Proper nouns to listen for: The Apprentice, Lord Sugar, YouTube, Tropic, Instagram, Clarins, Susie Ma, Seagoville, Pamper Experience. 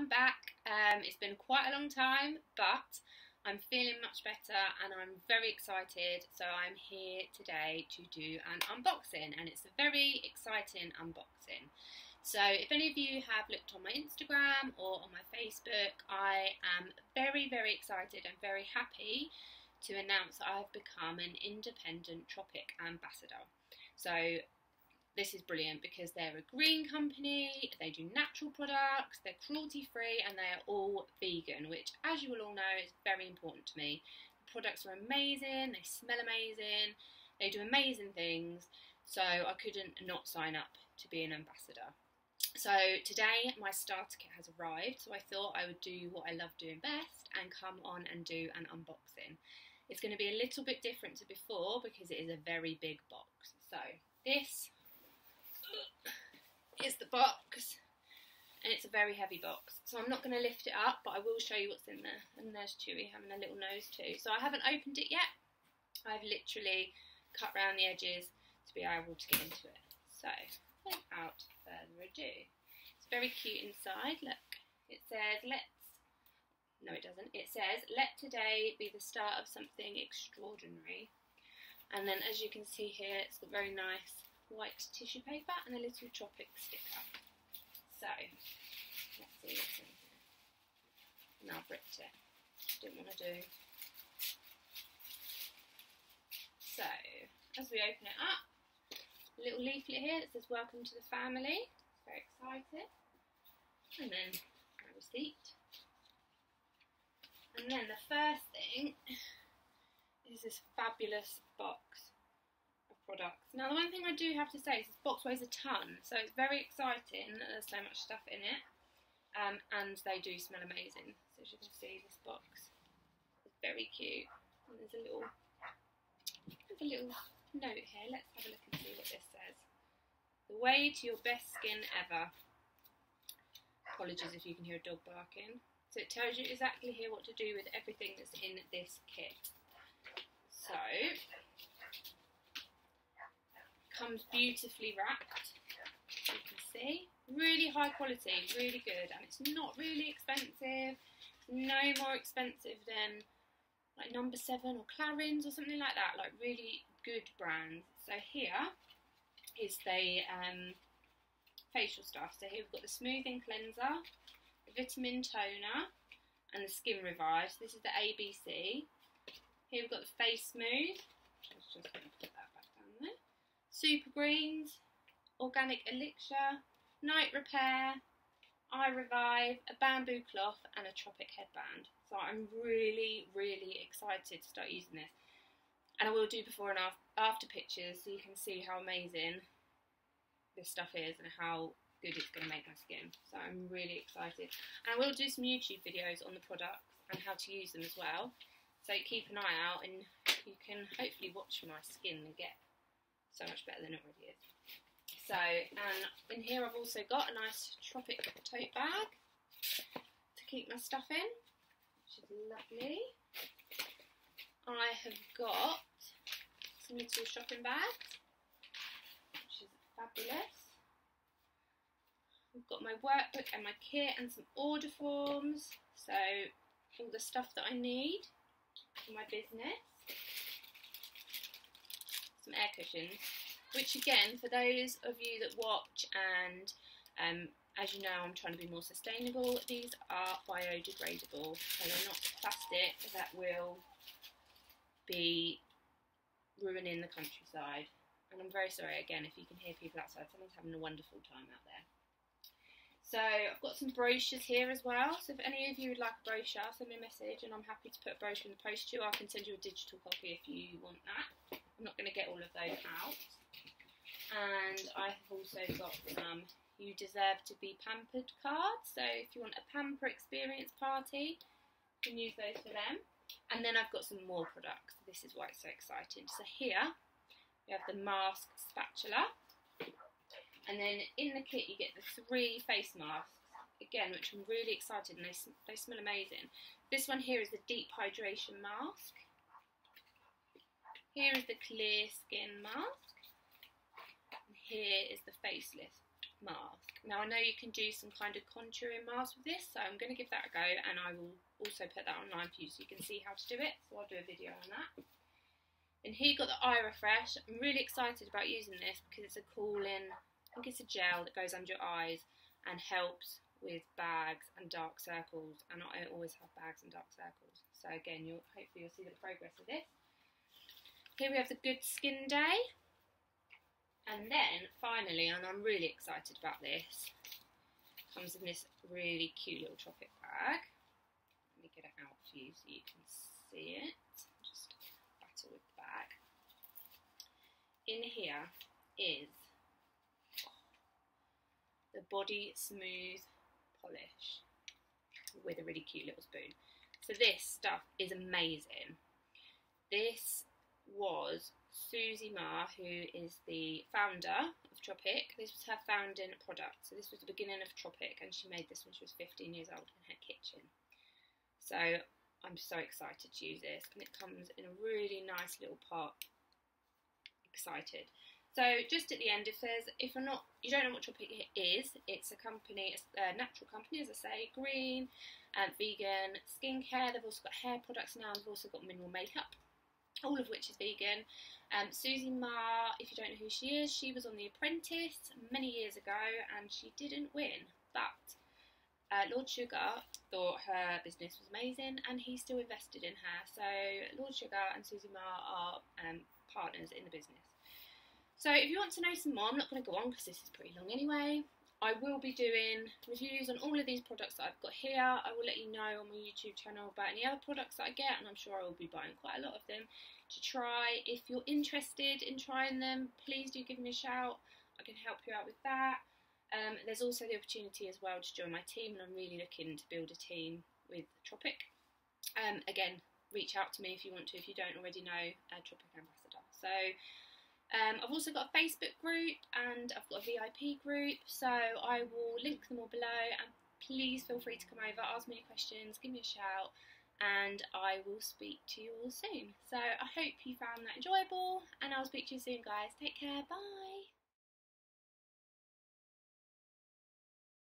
I'm back. It's been quite a long time, but I'm feeling much better and I'm very excited, so I'm here today to do an unboxing, and it's a very exciting unboxing. So if any of you have looked on my Instagram or on my Facebook, I am very, very excited and very happy to announce that I've become an independent Tropic ambassador. So this is brilliant because they're a green company, they do natural products, they're cruelty free, and they are all vegan, which, as you will all know, is very important to me. The products are amazing, they smell amazing, they do amazing things, so I couldn't not sign up to be an ambassador. So today my starter kit has arrived, so I thought I would do what I love doing best and come on and do an unboxing. It's going to be a little bit different to before because it is a very big box. So this is the box, and it's a very heavy box, so I'm not going to lift it up, but I will show you what's in there. And there's Chewy having a little nose too. So I haven't opened it yet, I've literally cut round the edges to be able to get into it. So without further ado, it's very cute inside. Look, it says let today be the start of something extraordinary, and then, as you can see here, it's got very nice white tissue paper and a little Tropic sticker. So let's see what's in here. And I've ripped it, didn't want to do. So as we open it up, a little leaflet here that says welcome to the family. Very excited. And then a receipt. And then the first thing is this fabulous box of products. Now, the one thing I do have to say is this box weighs a ton, so it's very exciting that there's so much stuff in it, and they do smell amazing. So as you can see, this box is very cute, and there's a little note here. Let's have a look and see what this says. The way to your best skin ever. Apologies if you can hear a dog barking. So it tells you exactly here what to do with everything that's in this kit. So comes beautifully wrapped, as you can see, really high quality, really good, and it's not really expensive. It's no more expensive than like Number 7 or Clarins or something like that, like really good brands. So here is the facial stuff. So here we've got the smoothing cleanser, the vitamin toner, and the skin revive. So this is the ABC. Here we've got the face smooth. I'm just going to put that back down there. Super greens, organic elixir, night repair, eye revive, a bamboo cloth, and a Tropic headband. So I'm really, really excited to start using this. And I will do before and after pictures so you can see how amazing this stuff is and how good it's going to make my skin. So I'm really excited. And I will do some YouTube videos on the products and how to use them as well. So keep an eye out and you can hopefully watch my skin and get so much better than it already is. So, and in here I've also got a nice Tropic tote bag to keep my stuff in, which is lovely. I have got some little shopping bags, which is fabulous. I've got my workbook and my kit and some order forms, so all the stuff that I need for my business. Some air cushions, which again, for those of you that watch, and as you know, I'm trying to be more sustainable, these are biodegradable, so they're not plastic that will be ruining the countryside. And I'm very sorry again if you can hear people outside, someone's having a wonderful time out there. So I've got some brochures here as well, so if any of you would like a brochure, send me a message and I'm happy to put a brochure in the post to you. I can send you a digital copy if you want that. I'm not going to get all of those out. And I have also got some You Deserve to Be Pampered cards, so if you want a pamper experience party, you can use those for them. And then I've got some more products. This is why it's so exciting. So here we have the mask spatula, and then in the kit you get the 3 face masks again, which I'm really excited, and they smell amazing. This one here is the deep hydration mask. Here is the clear skin mask. And here is the facelift mask. Now I know you can do some kind of contouring mask with this, so I'm going to give that a go, and I will also put that online for you so you can see how to do it, so I'll do a video on that. And here you've got the Eye Refresh. I'm really excited about using this because it's a cooling, I think it's a gel that goes under your eyes and helps with bags and dark circles, and I always have bags and dark circles, so again hopefully you'll see the progress of this. Here we have the Good Skin Day. And then, finally, and I'm really excited about this, comes in this really cute little Tropic bag. Let me get it out for you so you can see it. Just battle with the bag. In here is the Body Smooth Polish with a really cute little spoon. So this stuff is amazing. This was Susie Ma, who is the founder of Tropic. This was her founding product. So this was the beginning of Tropic, and she made this when she was 15 years old in her kitchen. So I'm so excited to use this, and it comes in a really nice little pot. Excited. So just at the end, if you don't know what Tropic is, it's a company, it's a natural company, as I say, green and vegan skincare. They've also got hair products now, and they've also got mineral makeup, all of which is vegan. Susie Ma, if you don't know who she is, she was on The Apprentice many years ago and she didn't win, but Lord Sugar thought her business was amazing and he still invested in her. So Lord Sugar and Susie Ma are partners in the business. So if you want to know some more, I'm not going to go on because this is pretty long anyway. I will be doing reviews on all of these products that I've got here. I will let you know on my YouTube channel about any other products that I get, and I'm sure I will be buying quite a lot of them to try. If you're interested in trying them, please do give me a shout. I can help you out with that. There's also the opportunity as well to join my team, and I'm really looking to build a team with Tropic. Again, reach out to me if you want to, if you don't already know, Tropic Ambassador. So. I've also got a Facebook group and I've got a VIP group, so I will link them all below, and please feel free to come over, ask me any questions, give me a shout, and I will speak to you all soon. So I hope you found that enjoyable, and I'll speak to you soon, guys. Take care, bye!